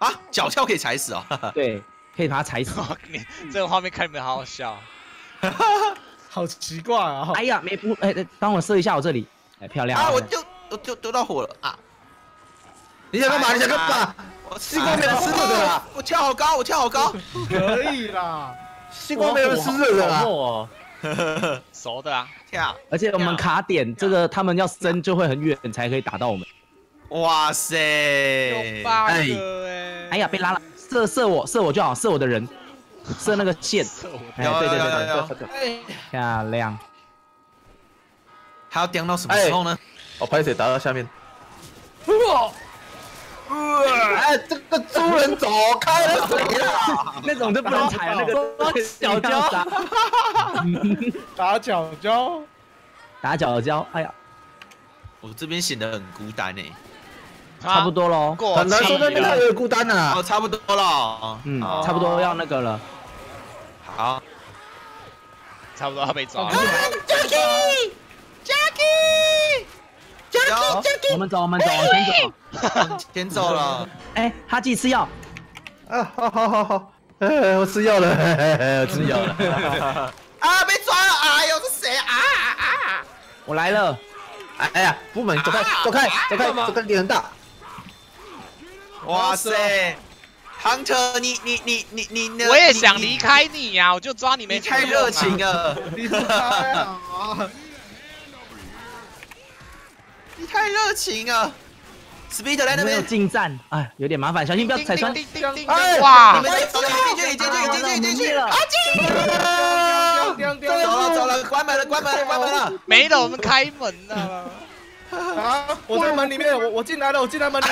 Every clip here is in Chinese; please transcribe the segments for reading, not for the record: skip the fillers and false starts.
啊，脚锹可以踩死啊、哦！对，可以把它踩死。这个画面看你们好好笑，好奇怪啊、哦！哎呀，没不，哎，帮我射一下我这里，哎，漂亮！啊，我丢到火了啊！你想干嘛？你想干嘛？我西瓜没人吃热的啦！我跳好高，我跳好高！可以啦，西瓜没人吃热的啦！熟的啊，跳！而且我们卡点，这个他们要伸就会很远才可以打到我们。哇塞！有8个哎！哎呀，被拉了！射我就好，射我的人，射那个线。哎，对对对对，漂亮！还要盯到什么时候呢？我拍谁打到下面？哇！哎，这个猪人走开了谁啦？那种就不能踩那个脚胶，打脚胶，打脚胶！哎呀，我这边显得很孤单哎，差不多喽，很难说那边有点孤单呐。哦，差不多了，嗯，差不多要那个了。好，差不多要被抓了。Jackie， 我们走，先走了。哎，哈记吃药。啊，好，我吃药了，我吃药了。啊，被抓了！哎呦，是谁啊？我来了。哎呀，不门，走开，脸很大。哇塞 ，Hunter， 你，我也想离开你呀，我就抓你没。太热情了。你太热情了 ，Speed 在那边有近战，哎，有点麻烦，小心不要踩穿。哎，哇！你们进去了！啊进！走了，关门了！没了，我们开门了。啊！我在门里面，我进来了，我进来了！我进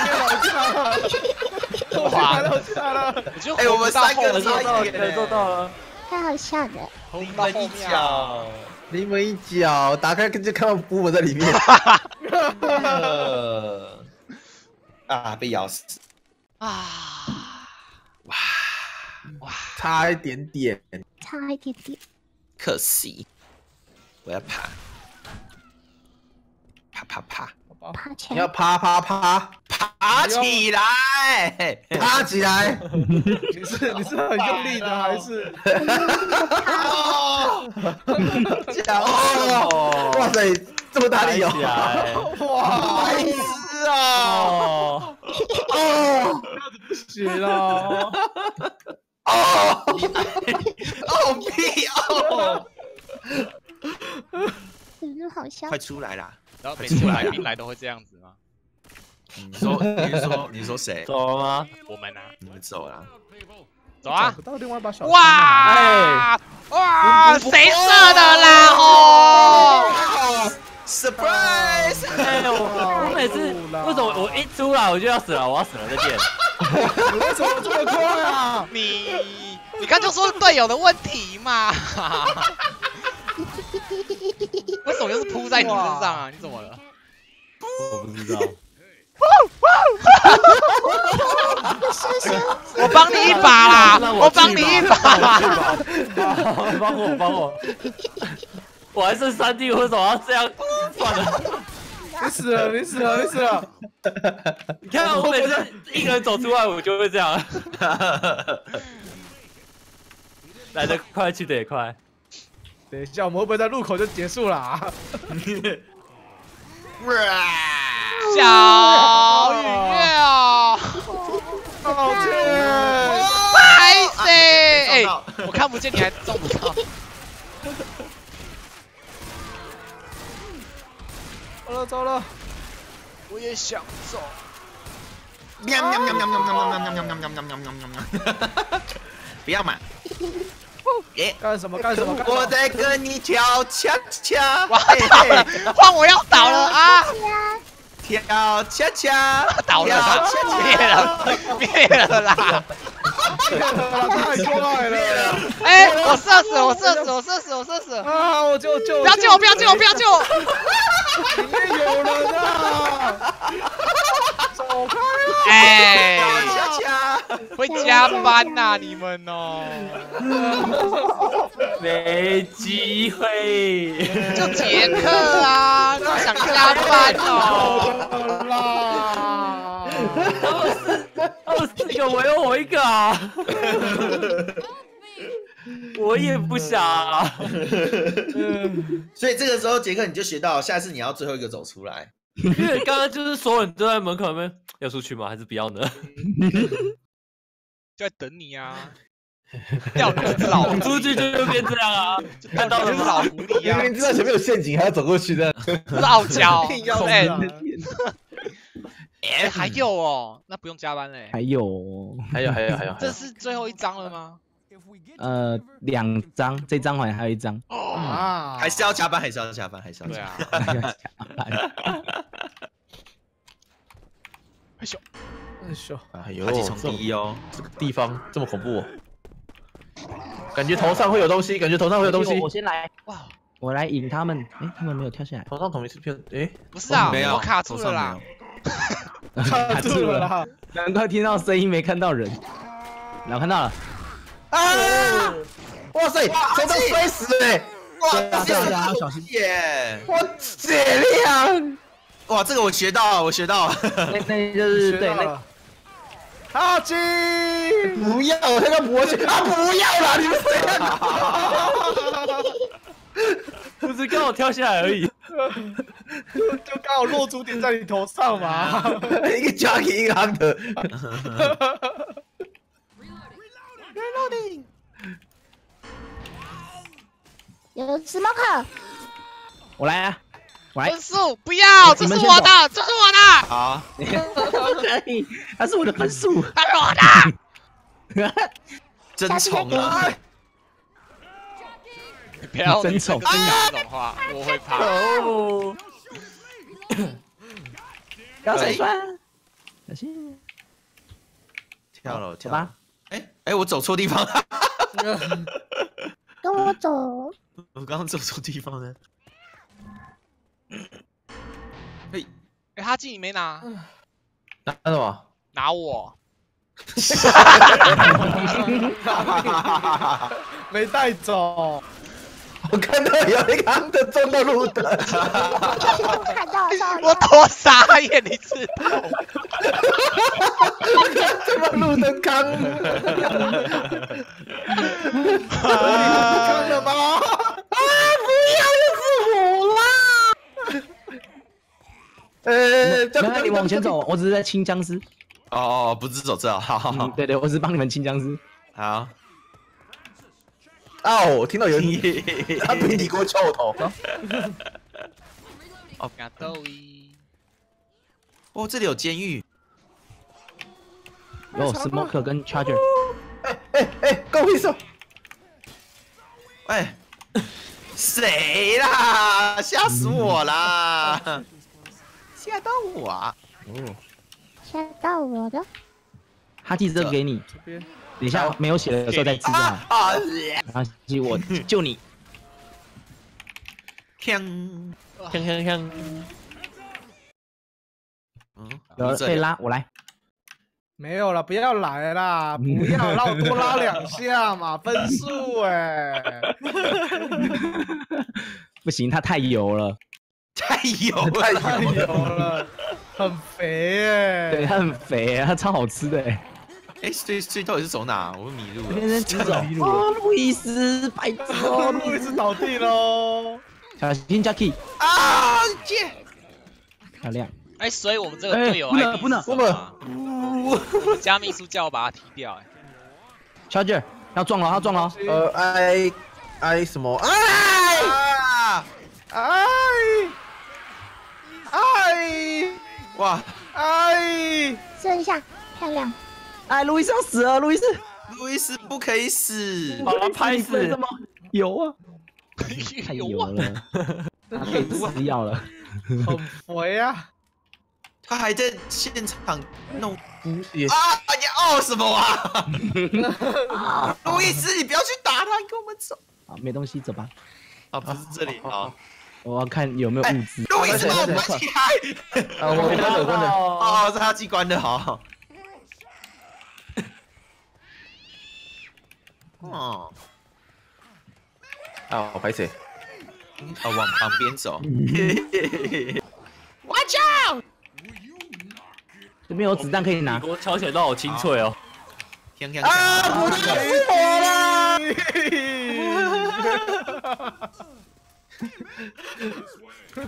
来了！哎，我们3个做到了，太好笑了！临门一脚。 临门一脚，打开就看到布布在里面。啊，被咬死！啊！哇！差一点点，可惜。我要爬，爬起来！你要爬起来，爬起来！你是很用力的还是？ 哦！哇塞，这么大力哦！哇，白痴啊！哦，不行了！哦，屁哦！真的好笑！快出来啦！然后每次来宾来都会这样子吗？你说谁？走吗？我们啊！你们走啦！走啊！哇！ 哇！谁射的啦？哦 ，surprise！ 我每次为什么我一出来我就要死了？我要死了！再见！你为什么这么快啊？你刚就说队友的问题嘛？为什么又是扑在你身上啊？你怎么了？我不知道。 我帮你一把啦！帮我！我还剩3滴，为什么要这样？算了，你死了！你看我每次一个人走出来，我就会这样。来得快，去得也快。等一下，我们会不会在路口就结束了啊？ 小雨月哦，抱歉，拍谁？哎，我看不见你还中不到。糟了，我也想走。不要嘛！干什么？我在跟你跳恰恰。哇，换我要倒了啊！ 跳恰恰，倒了，灭了啦！太快了！哎，我射死！啊，我救！不要救我！里面有人啊！走开！哎，恰恰会加班呐，你们哦！没机会，就杰克啊，他想加班哦。 他们是个，我有我一个啊！我也不傻、啊。所以这个时候，杰克你就学到，下次你要最后一个走出来。因为刚刚就是所有人都在门口那边，要出去吗？还是不要呢？就在等你啊！掉老出去就变这样啊！看到就是老狐狸啊！明明知道前面有陷阱，还要走过去的。落脚，哎。哎，还有哦，那不用加班嘞。还有，这是最后一张了吗？两张，这张好像还有一张。哦，还是要加班，还是要加班。对啊，哎呦，哎呦，这种第一哦，这个地方这么恐怖，感觉头上会有东西，我先来，哇，我来引他们。哎，他们没有跳下来。头上同一次片，哎，不是啊，我卡住了啦。 卡住了啦！难怪听到声音没看到人，我看到了。啊！哇塞，谁都摔死了！哇，这个啊，小心耶！我姐亮！哇，这个我学到，那就是对那。阿金，不要！我看到魔镜啊！不要啦！你们谁呀？不是刚好跳下来而已。 就刚好落足点在你头上嘛，一个 Jockey 一个 Hunter。Reloading， 有什么卡？我来啊，我来。分数不要，这是我的，好，不可以，那是我的分数，那是我的。真宠啊！ 你不要真丑，真讲这种话，我会怕。不要再摔，小心！跳了，跳吧。哎，我走错地方了。跟我走。我刚刚走错地方了。哎，哈基你没拿？拿什么？拿我。 没带走，我看到有一个安德撞到路灯，我多傻眼，你知道？怎么路灯扛？扛了吧？啊！不要，又是我啦！你往前走，我只是在清僵尸。 哦，不是走这，好，对，我是帮你们清僵尸。好。哦，我听到有人他比你给我敲我头。哦，嘎豆伊。哦，这里有监狱。有 smoker 跟 charger。哎，够黑色。哎，谁啦？吓死我啦！吓到我啊！哦。 吓到我的，哈基这个给你，等下没有血的时候再吃啊！哈基，我救你！锵！嗯，被拉，我来。没有了，不要来啦！不要让我多拉两下嘛，分数哎！不行，他太油了，太油了。 很肥哎，对，它很肥，它超好吃的哎。哎，所以到底是走哪？我迷路了。今天直走。哦，路易斯，白痴哦，路易斯倒地喽。小心 Jackie。啊，姐。漂亮。哎，所以我们这个队友哎，不能，加秘书叫我把他踢掉哎。Charger， 要撞了，哇！哎，射一下，漂亮！哎，路易斯要死了，路易斯不可以死，把他拍死！什么？有啊，太油了，他被毒药了，好肥啊！他还在现场弄毒液啊！你傲什么啊？路易斯，你不要去打他，跟我们走。啊，没东西，走吧。啊，不是这里啊。 我要看有没有物资。路易斯，帮我关起来。啊，我关的。哦，是他机关的，好。哦。啊，我拍谁？啊，往旁边走。Watch out！ 这边有子弹可以拿。我敲起来都好清脆哦。锵锵锵！啊，不是我啦！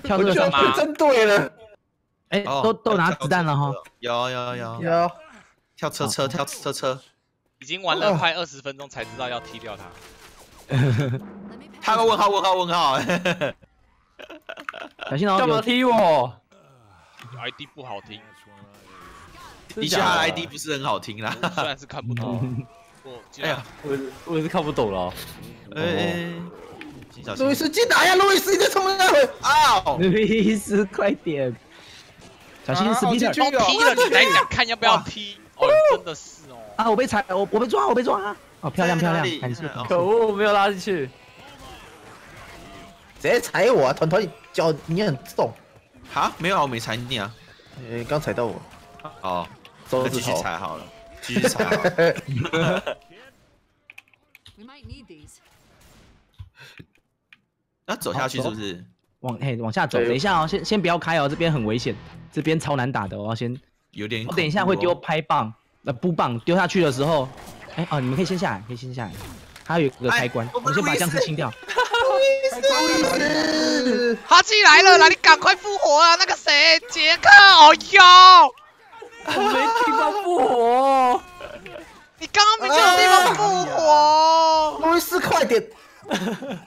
跳出什么？真对了！哎，都拿子弹了哈！有！跳车！已经玩了快20分钟才知道要踢掉他。他个问号！小心哦！干嘛踢我 ？ID 不好听。 底下 ID 不是很好听啦，虽然是看不懂。哎呀，我也是看不懂了。哎，路易斯进来呀！路易斯在冲那里啊！路易斯，快点！小心Speed！都踢了，你来讲看要不要踢？哦，真的是哦！啊，我被抓！哦，漂亮！可恶，我没有拉进去，直接踩我！团团脚你很重。哈？没有啊，我没踩你啊。刚踩到我。哦。 那继续踩好了，继续踩。要走下去是不是？往下走，等一下哦，先不要开哦，这边很危险，这边超难打的哦，先有点。我等一下会丢拍棒，布棒丢下去的时候，哎哦，你们可以先下来，它有个开关，我们先把僵尸清掉。哈基来了啦，你赶快复活啊！那个谁，杰克，哦哟。 我没地方复活，你刚刚没有地方复活。路易斯，快点！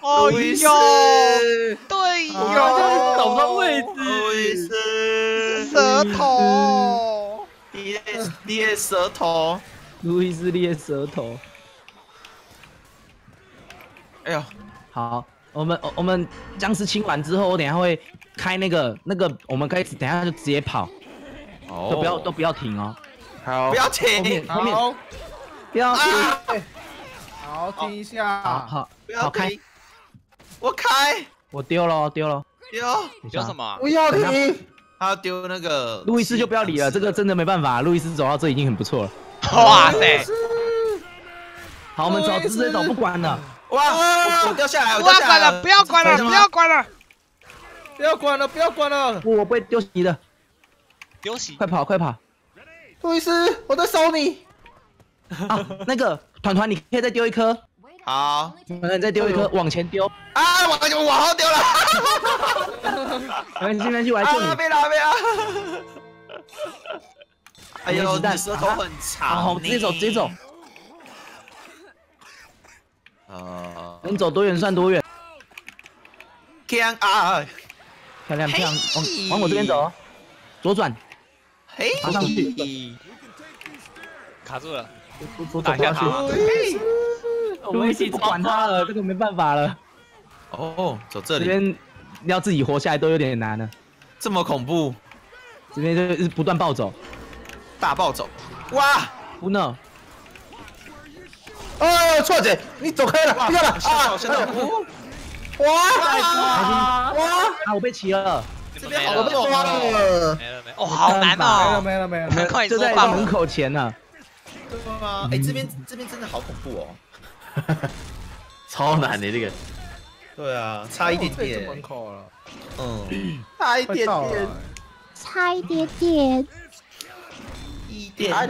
哦呦，对呦，我找不到位置。路易斯，舌头，裂舌头。路易斯裂舌头。哎呦，好，我们僵尸清完之后，我等一下会开那个，我们该等一下就直接跑。 都不要停哦！好，不要停，后面不要停，好停一下，好开，我丢，你丢什么？不要停，他丢那个路易斯就不要理了，这个真的没办法，路易斯走到这已经很不错了。哇塞！好，我们走，直接走，不管了。哇，我掉下来，不要管了！我不会丢你的。 丢洗！快跑！路易斯，我在烧你！啊，那个团团，你可以再丢一颗。好，团团再丢一颗，往前丢。啊，我往后丢了。没关系，我来救你。别啦！哎呦，你舌头很长。好，直接走。啊，能走多远算多远。漂亮！往我这边走，左转。 嘿，爬上去，卡住了，打下去。我们一起不管他了，这个没办法了。哦，走这里。这边要自己活下来都有点难了，这么恐怖。这边就是不断暴走，大暴走。哇，不能。哦，错姐，你走开了，不要了啊！哇！我被骑了。 这边好多花了，没了，哦，好难哦，没了，很快就在门口前了，对吗？哎，这边真的好恐怖哦，超难的这个，对啊，差一点点，门口了，嗯，差一点点，差一点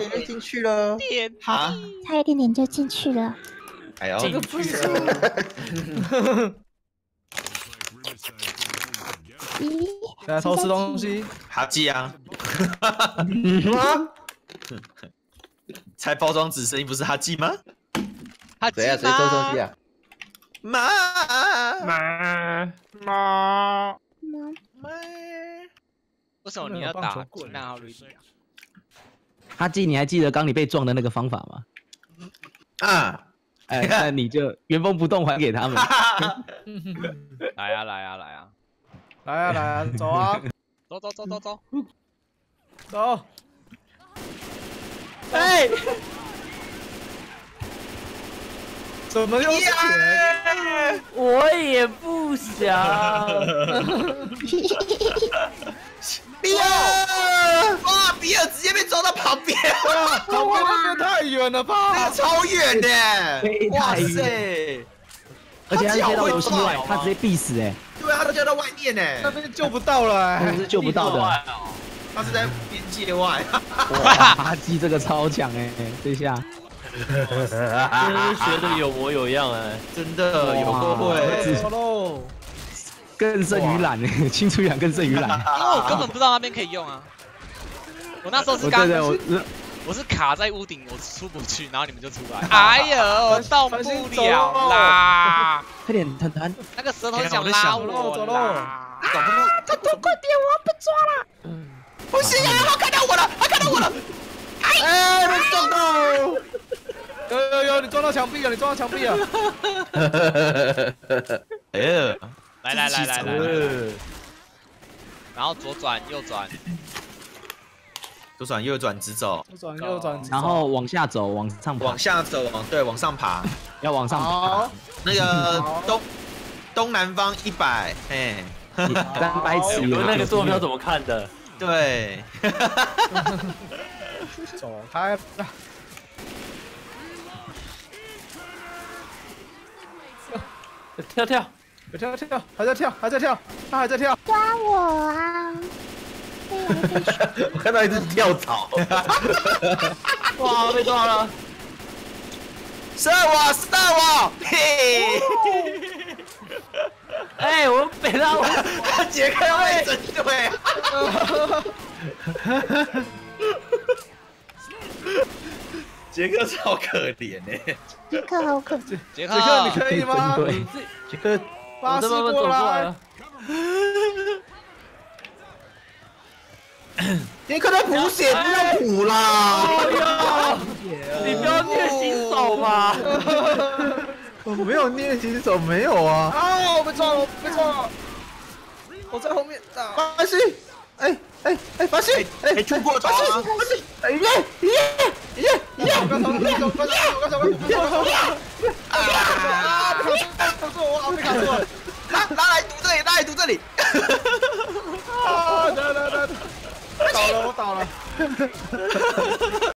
就进去了，啊，差一点点就进去了，哎呦，这个不是。 现在偷吃东西，哈基啊！拆包装纸声音不是哈基吗？哈基啊，谁偷东西啊？妈！为什么你要打那奥瑞？哈基，你还记得刚你被撞的那个方法吗？啊！哎，那你就原封不动还给他们。来啊！ 来啊，走啊！走！哎，怎么又是你？我也不想。比尔！哇，比尔直接被撞到旁边！旁边那个太远了吧？那个超远的！哇塞！而且他接到游戏外，他直接必死哎！ 对啊，他掉到外面呢，那边救不到了，那是救不到的，他是在边界外。哇，哈基这个超强哎，这下学的有模有样哎，真的有够会，更胜于懒哎，青出于蓝更胜于懒。因为我根本不知道那边可以用啊，我那时候是刚，我是卡在屋顶，我出不去，然后你们就出来。哎呦，动不了啦！快点，腾腾，那个舌头想拉我啦！啊，腾腾快点，我要被抓了！不行啊，他看到我了，他看到我了！哎，被撞到！有，你撞到墙壁了！你撞到墙壁了！哎呀，来，然后左转右转，左转右转直走，左转右转，然后往下走，往上爬，往下走，对，往上爬，要往上爬。那个东南方100，哎，300尺。你们那个坐标怎么看的？对，走开。 跳，还在跳，他还在跳，抓我啊！我看到一只跳蚤，哇，被抓了！射我！嘿！哎，我被他，他解开位置，对。杰克超可怜哎，杰克，你可以吗？杰克，巴士过来，杰克在补血，不用补啦！你不要虐新手嘛！我没有虐新手，没有啊！啊，我被撞了，我在后面打。巴士，哎，巴士，哎，冲过头啊！巴士，我刚才拉来堵这里，啊！倒了，我倒了，